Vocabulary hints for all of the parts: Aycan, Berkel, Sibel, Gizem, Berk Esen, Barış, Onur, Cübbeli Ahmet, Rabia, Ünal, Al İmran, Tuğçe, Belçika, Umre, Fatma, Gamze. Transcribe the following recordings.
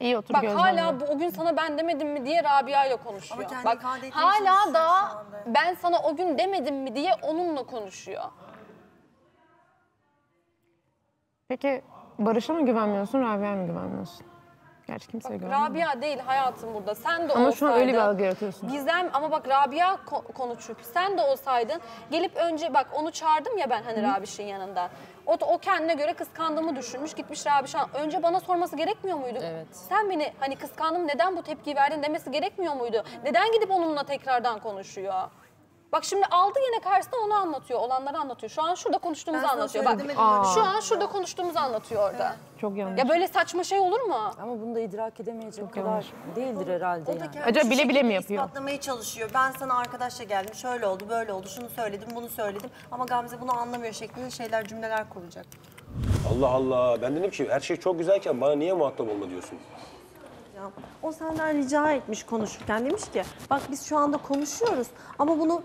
İyi otur Gözlem'le. Bak hala bu, o gün sana ben demedim mi diye Rabia ile konuşuyor. Bak hala da ben sana o gün demedim mi diye onunla konuşuyor. Peki Barış'a mı güvenmiyorsun, Rabia'ya mı güvenmiyorsun? Gerçi kimseye güvenmiyor. Rabia değil hayatım burada. Sen de ama olsaydın. Ama şu an öyle bir algı yaratıyorsun. Gizem ama bak Rabia konu çünkü. Sen de olsaydın gelip önce bak onu çağırdım ya ben hani Rabiş'in yanında. O kendine göre kıskandığımı düşünmüş gitmiş Rabiş'e. Önce bana sorması gerekmiyor muydu? Evet. Sen beni hani kıskandım neden bu tepkiyi verdin demesi gerekmiyor muydu? Neden gidip onunla tekrardan konuşuyor? Bak şimdi aldı yine karşısına onu anlatıyor, olanları anlatıyor. Şu an şurada konuştuğumuzu anlatıyor. Bak, şu an şurada konuştuğumuzu anlatıyor orada. Çok yanlış. Ya böyle saçma şey olur mu? Ama bunu da idrak edemeyecek çok kadar yanlış değildir herhalde. O da yani. Acaba bile bile mi yapıyor? Ispatlamaya çalışıyor. Ben sana arkadaşla geldim, şöyle oldu, böyle oldu, şunu söyledim, bunu söyledim. Ama Gamze bunu anlamıyor şeklinde şeyler, cümleler kuracak. Allah Allah, ben dedim ki her şey çok güzelken bana niye muhatap olma diyorsun? O senden rica etmiş konuşurken, demiş ki bak biz şu anda konuşuyoruz ama bunu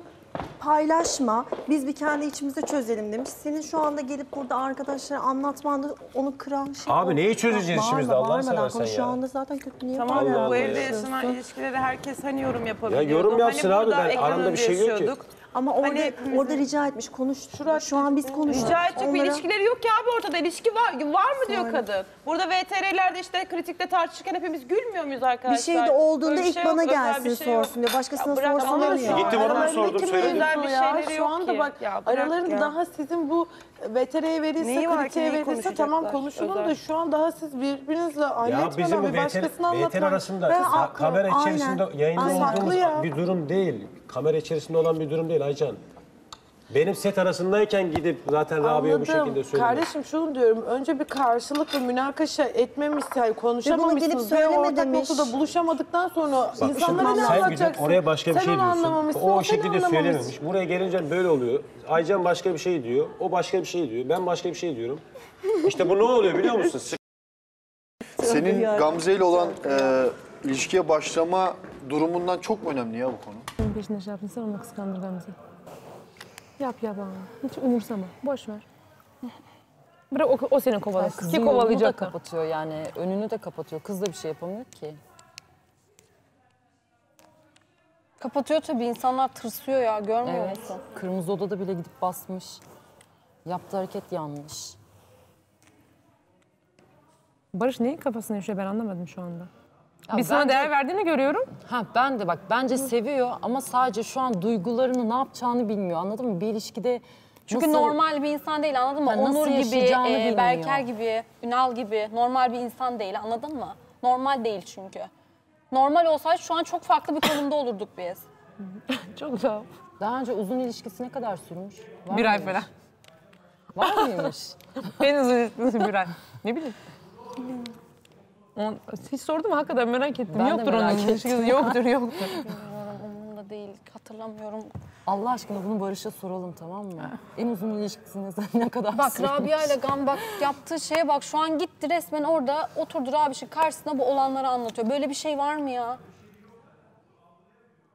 paylaşma, biz bir kendi içimizde çözelim demiş. Senin şu anda gelip burada arkadaşlara anlatman da onu kıran şey... Abi neyi çözeceğiz içimizde Allah'ını seversen ya? Şu anda zaten kötü niye tamam, bağırmadan bu evde yaşanan ilişkileri herkes hani yorum yapabiliyor. Ya yorum yapsın hani abi, ben aramda bir şey yok ki. Ama orada, hani, orada rica etmiş, konuş. Şu an biz konuşuyoruz. Rica edecek bir ilişkileri yok ya abi ortada. İlişki var mı diyor kadın. Burada VTR'lerde işte kritikte tartışırken hepimiz gülmüyor muyuz arkadaşlar? Bir şey de olduğunda ilk şey bana yok, gelsin şey sorsun diyor. Başkasına sorsun demiyor. Gittim ona sordum, söyledim. Şu anda bak ya, aralarında daha sizin bu VTR'ye verilse, kritiğe verilse tamam konuşulun da şu an daha siz birbirinizle anlatmadan bir başkasına anlatmak. VTR arasında kamera içerisinde yayında olduğumuz bir durum değil. Kamera içerisinde olan bir durum değil Aycan. Benim set arasındayken gidip zaten Rabia'ya bu şekilde söylüyor. Kardeşim şunu diyorum, önce bir karşılıklı münakaşa etmemişsiniz, konuşamamışsınız ve ortak noktada buluşamadıktan sonra bak, insanlara ne anlatacaksın? Oraya başka bir sen şey diyorsun, o şekilde söylememiş. Buraya gelince böyle oluyor, Aycan başka bir şey diyor, o başka bir şey diyor, ben başka bir şey diyorum. İşte bu ne oluyor biliyor musun? Senin Gamze ile olan ilişkiye başlama durumundan çok önemli ya bu konu. Senin peşinde şey yaptın, sen onu kıskandır Gamze. Yap ama. Hiç umursama. Boş ver. Bırak o seni kovalasın. Ki kovalayacak da kapatıyor yani. Önünü de kapatıyor. Kız da bir şey yapamıyor ki. Kapatıyor tabii. İnsanlar tırsıyor ya. Görmüyor musun? Evet. Kırmızı odada bile gidip basmış. Yaptığı hareket yanlış. Barış neyin kafasına yaşıyor? Ben anlamadım şu anda. Ya biz sana değer verdiğini görüyorum. Ha ben de bak bence seviyor ama sadece şu an duygularını ne yapacağını bilmiyor anladın mı? Bir ilişkide çünkü nasıl... normal bir insan değil anladın mı? Onur gibi, Berkel gibi, Ünal gibi normal bir insan değil anladın mı? Normal değil çünkü. Normal olsaydı şu an çok farklı bir konumda olurduk biz. Çok sağ ol. Daha önce uzun ilişkisi ne kadar sürmüş? Var bir ay falan. Var mıymış? En uzun ilişkisi bir ay. Ne bileyim. Hiç sordum mu? Hakikaten merak ettim. Ben yoktur merak onun ilişkisi. Yoktur. Bilmiyorum, onunla değil. Hatırlamıyorum. Allah aşkına bunu Barış'a soralım tamam mı? En uzun ilişkisine ne kadar bak sürmüş. Rabia ile Gam bak yaptığı şeye bak. Şu an gitti resmen orada oturdu Rabiş'in karşısına bu olanları anlatıyor. Böyle bir şey var mı ya?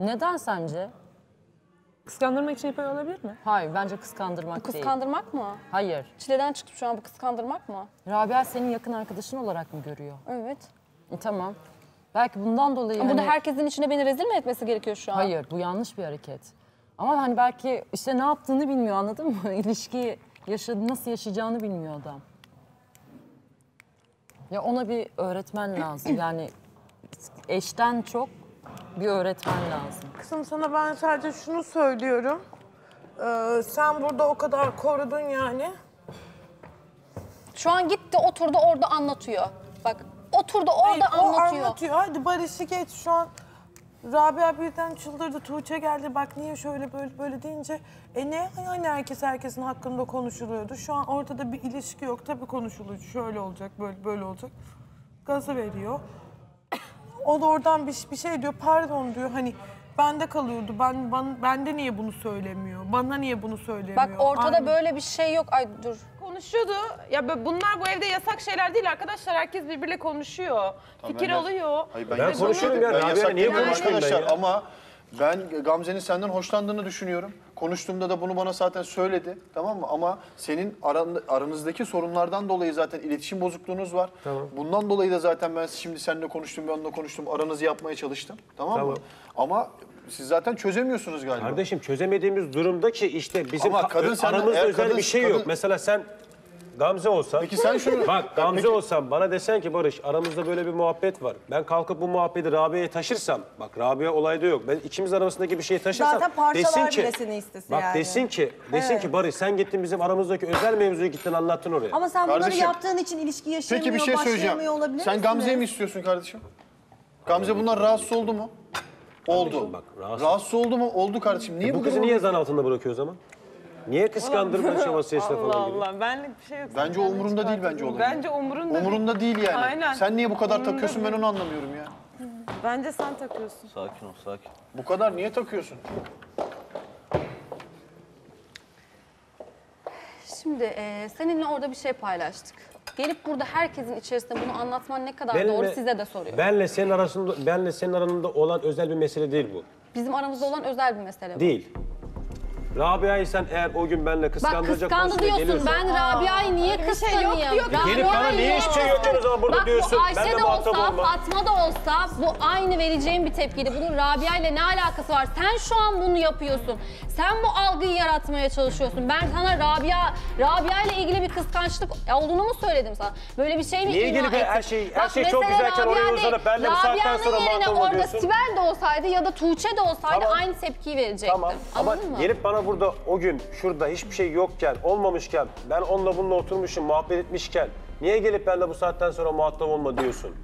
Neden sence? Kıskandırmak için yapıyor olabilir mi? Hayır, bence kıskandırmak değil. Bu kıskandırmak mı? Hayır. Çileden çıktı şu an, bu kıskandırmak mı? Rabia senin yakın arkadaşın olarak mı görüyor? Evet. Tamam. Belki bundan dolayı... Ama hani... burada herkesin içine beni rezil mi etmesi gerekiyor şu an? Hayır, bu yanlış bir hareket. Ama hani belki işte ne yaptığını bilmiyor, anladın mı? İlişkiyi nasıl yaşayacağını bilmiyor adam. Ya ona bir öğretmen lazım. Yani eşten çok... bir öğretmen lazım. Kızım sana ben sadece şunu söylüyorum. Sen burada o kadar korudun yani. Şu an gitti oturdu orada anlatıyor. Bak oturdu orada hayır, anlatıyor. O anlatıyor. Hadi Barış'ı geç şu an. Rabia birden çıldırdı. Tuğçe geldi. Bak niye şöyle böyle deyince. Ne hani herkesin hakkında konuşuluyordu. Şu an ortada bir ilişki yok. Tabii konuşulucu. Şöyle olacak böyle olacak. Gazı veriyor. O da oradan bir şey diyor, pardon diyor hani bende kalıyordu, bende niye bunu söylemiyor, bana niye bunu söylemiyor? Bak ortada aynı. Böyle bir şey yok, ay dur. Konuşuyordu, ya bunlar bu evde yasak şeyler değil arkadaşlar, herkes birbiriyle konuşuyor, tamam, fikir alıyor. Hayır, ben konuşuyorum ya, niye konuşuyorum ben ya? Ama Ben Gamze'nin senden hoşlandığını düşünüyorum. Konuştuğumda da bunu bana zaten söyledi. Tamam mı? Ama senin aranızdaki sorunlardan dolayı zaten iletişim bozukluğunuz var. Tamam. Bundan dolayı da zaten ben şimdi seninle konuştum, ben onunla konuştum. Aranızı yapmaya çalıştım. Tamam mı? Ama siz zaten çözemiyorsunuz galiba. Kardeşim çözemediğimiz durumda ki işte bizim aramızda özel bir şey yok. Mesela sen Gamze olsan, peki sen şunu... Bak Gamze olsan bana desen ki Barış aramızda böyle bir muhabbet var. Ben kalkıp bu muhabbeti Rabia'ya taşırsam, bak Rabia olayda yok. Ben ikimiz arasındaki bir şey taşırsam zaten parçalar bile seni istesin yani. Bak desin ki Barış sen gittin bizim aramızdaki özel mevzuyu gittin anlattın oraya. Ama sen bunları yaptığın için ilişki yaşayamıyor, peki bir şey söyleyeceğim. Olabilir sen Gamze'yi mi istiyorsun kardeşim? Gamze bundan rahatsız oldu mu? Oldu. Bak, rahatsız oldu mu? Oldu kardeşim. Niye bu kızı niye zan altında bırakıyor o zaman? Niye kıskandırma çabası işte falan gibi? Allah Allah, benlik bir şey yok. Bence umurunda değil olayım. Bence umurunda değil yani. Aynen. Sen niye bu kadar takıyorsun ben onu anlamıyorum ya. Bence sen takıyorsun. Sakin ol, sakin. Bu kadar niye takıyorsun? Şimdi seninle orada bir şey paylaştık. Gelip burada herkesin içerisinde bunu anlatman ne kadar doğru size de soruyorum. Benle senin aranında olan özel bir mesele değil bu. Bizim aramızda olan özel bir mesele bu. Değil. Rabia'yı sen eğer o gün benimle kıskandıracak olsun diye geliyorsun. Bak kıskandı diyorsun, ben Rabia'yı niye kıskanayım? Gelip bana niye hiçbir şey yok o zaman burada bak, diyorsun. Bak bu Ayşe de olsa, Fatma da olsa bu aynı vereceğim bir tepkiydi. Bunun Rabia'yla ne alakası var? Sen şu an bunu yapıyorsun. Sen bu algıyı yaratmaya çalışıyorsun. Ben sana Rabia'yla ilgili bir kıskançlık olduğunu mu söyledim sana? Böyle bir şey mi ilan ettim? Her şey çok güzelken oraya uzanıp benimle bu saatten sonra muhatap oluyorsun. Rabia'nın yerine orada Sibel de olsaydı ya da Tuğçe de olsaydı aynı tepkiyi verecektim. Anladın mı? Burada o gün şurada hiçbir şey yokken, olmamışken, ben onunla bununla oturmuşum, muhabbet etmişken niye gelip benimle bu saatten sonra muhatap olma diyorsun?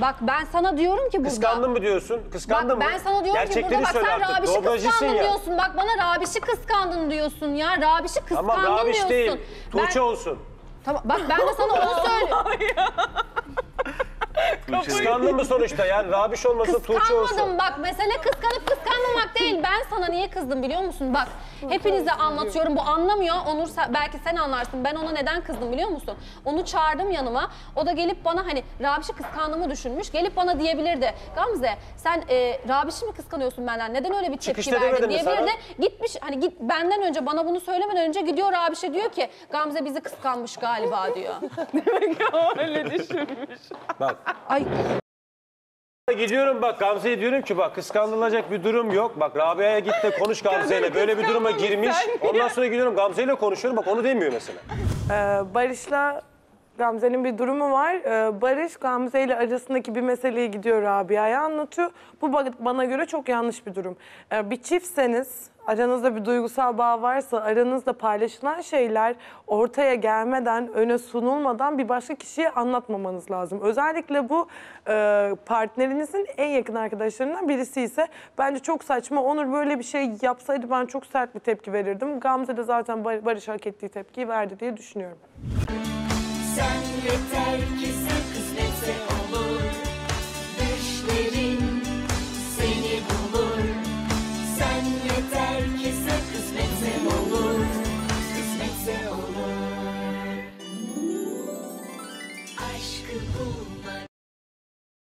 Bak ben sana diyorum ki burada... Kıskandın mı diyorsun? Kıskandın mı? Bak ben sana diyorum ki burada bak sen Rabiş'i kıskandın diyorsun. Bak bana Rabiş'i kıskandın diyorsun ya. Rabiş'i kıskandın diyorsun. Ama Rabiş değil, Tuğçe olsun. Tamam bak ben de sana onu söylüyorum. Kıskandın mı sonuçta yani? Rabiş olmasa Tuğçe olsun. Kıskanmadım bak. Mesele kıskanıp kıskanmamak değil. Ben sana niye kızdım biliyor musun? Bak hepinize anlatıyorum. Bu anlamıyor. Onur belki sen anlarsın. Ben ona neden kızdım biliyor musun? Onu çağırdım yanıma. O da gelip bana hani Rabiş'i kıskandığımı düşünmüş. Gelip bana diyebilirdi. Gamze sen Rabiş'i mi kıskanıyorsun benden? Neden öyle bir tepki verdin diyebilirdi. Gitmiş hani benden önce bana bunu söylemeden önce gidiyor Rabiş'e diyor ki Gamze bizi kıskanmış galiba diyor. Demek ki o öyle düşünmüş. Bak. Ay. Gidiyorum bak Gamze'ye diyorum ki bak kıskanılacak bir durum yok. Bak Rabia'ya git de konuş Gamze'yle böyle bir duruma girmiş. Ondan sonra gidiyorum Gamze'yle konuşuyorum bak onu demiyor mesela. Barış'la Gamze'nin bir durumu var. Barış Gamze'yle arasındaki bir meseleyi gidiyor Rabia'ya anlatıyor. Bu bana göre çok yanlış bir durum. Bir çiftseniz aranızda bir duygusal bağ varsa aranızda paylaşılan şeyler ortaya gelmeden, öne sunulmadan bir başka kişiye anlatmamanız lazım. Özellikle bu partnerinizin en yakın arkadaşlarından birisi ise bence çok saçma. Onur böyle bir şey yapsaydı ben çok sert bir tepki verirdim. Gamze de zaten Barış hak ettiği tepkiyi verdi diye düşünüyorum. Sen yeter ki sen kısmetse